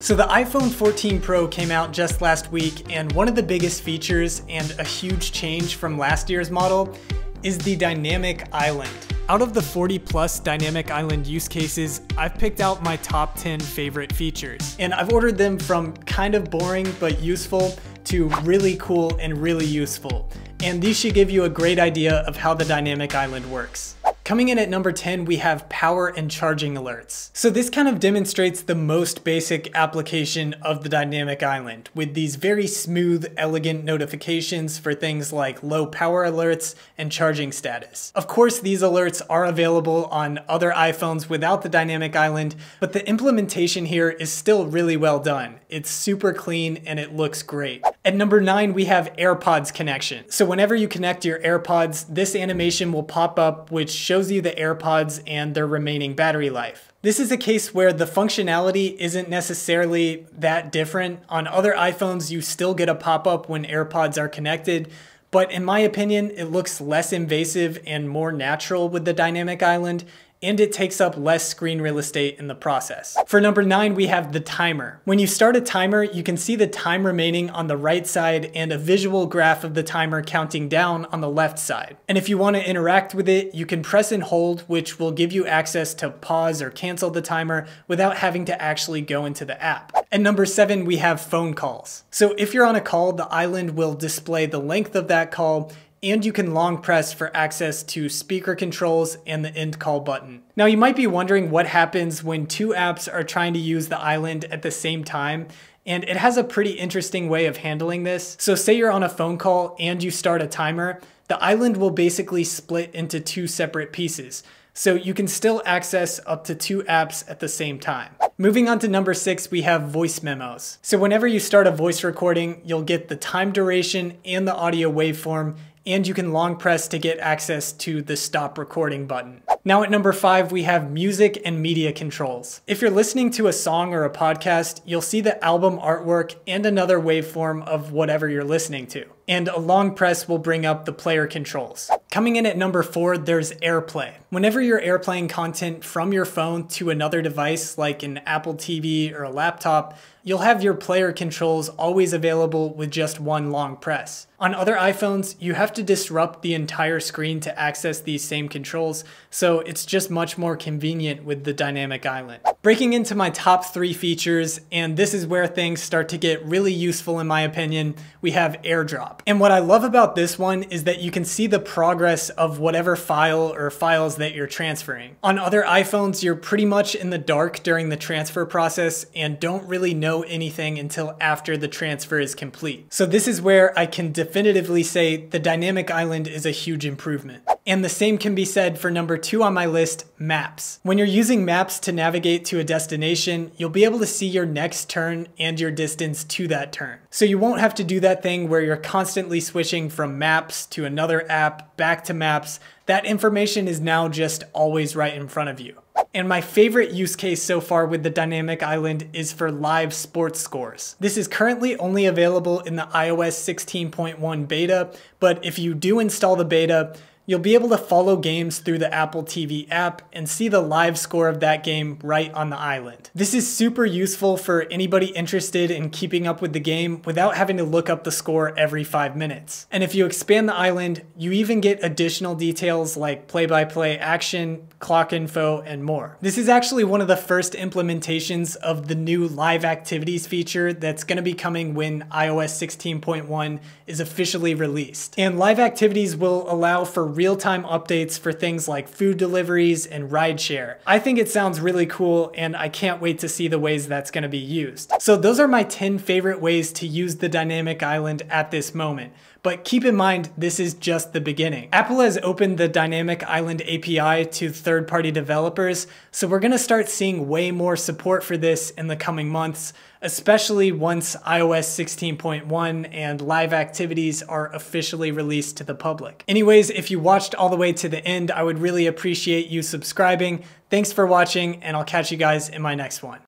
So the iPhone 14 Pro came out just last week, and one of the biggest features and a huge change from last year's model is the Dynamic Island. Out of the 40+ Dynamic Island use cases, I've picked out my top 10 favorite features. And I've ordered them from kind of boring but useful to really cool and really useful. And these should give you a great idea of how the Dynamic Island works. Coming in at number 10, we have power and charging alerts. So this kind of demonstrates the most basic application of the Dynamic Island, with these very smooth, elegant notifications for things like low power alerts and charging status. Of course, these alerts are available on other iPhones without the Dynamic Island, but the implementation here is still really well done. It's super clean and it looks great. At number 9, we have AirPods connection. So whenever you connect your AirPods, this animation will pop up, which shows you the AirPods and their remaining battery life. This is a case where the functionality isn't necessarily that different. On other iPhones, you still get a pop-up when AirPods are connected, but in my opinion, it looks less invasive and more natural with the Dynamic Island, and it takes up less screen real estate in the process. For number 9, we have the timer. When you start a timer, you can see the time remaining on the right side and a visual graph of the timer counting down on the left side. And if you want to interact with it, you can press and hold, which will give you access to pause or cancel the timer without having to actually go into the app. At number 7, we have phone calls. So if you're on a call, the island will display the length of that call, and you can long press for access to speaker controls and the end call button. Now you might be wondering what happens when two apps are trying to use the island at the same time, and it has a pretty interesting way of handling this. So say you're on a phone call and you start a timer, the island will basically split into two separate pieces. So you can still access up to two apps at the same time. Moving on to number 6, we have voice memos. So whenever you start a voice recording, you'll get the time duration and the audio waveform, and you can long press to get access to the stop recording button. Now at number 5, we have music and media controls. If you're listening to a song or a podcast, you'll see the album artwork and another waveform of whatever you're listening to. And a long press will bring up the player controls. Coming in at number 4, there's AirPlay. Whenever you're airplaying content from your phone to another device, like an Apple TV or a laptop, you'll have your player controls always available with just one long press. On other iPhones, you have to disrupt the entire screen to access these same controls, so it's just much more convenient with the Dynamic Island. Breaking into my top 3 features, and this is where things start to get really useful in my opinion, we have AirDrop. And what I love about this one is that you can see the progress of whatever file or files that you're transferring. On other iPhones, you're pretty much in the dark during the transfer process and don't really know anything until after the transfer is complete. So this is where I can definitively say the Dynamic Island is a huge improvement. And the same can be said for number 2 on my list, maps. When you're using maps to navigate to a destination, you'll be able to see your next turn and your distance to that turn. So you won't have to do that thing where you're constantly switching from maps to another app, back to maps. That information is now just always right in front of you. And my favorite use case so far with the Dynamic Island is for live sports scores. This is currently only available in the iOS 16.1 beta, but if you do install the beta, you'll be able to follow games through the Apple TV app and see the live score of that game right on the island. This is super useful for anybody interested in keeping up with the game without having to look up the score every 5 minutes. And if you expand the island, you even get additional details like play-by-play action, clock info, and more. This is actually one of the first implementations of the new Live Activities feature that's going to be coming when iOS 16.1 is officially released. And Live Activities will allow for real-time updates for things like food deliveries and rideshare. I think it sounds really cool, and I can't wait to see the ways that's going to be used. So those are my 10 favorite ways to use the Dynamic Island at this moment. But keep in mind, this is just the beginning. Apple has opened the Dynamic Island API to third-party developers, so we're going to start seeing way more support for this in the coming months, especially once iOS 16.1 and Live Activities are officially released to the public. Anyways, if you watched all the way to the end, I would really appreciate you subscribing. Thanks for watching, and I'll catch you guys in my next one.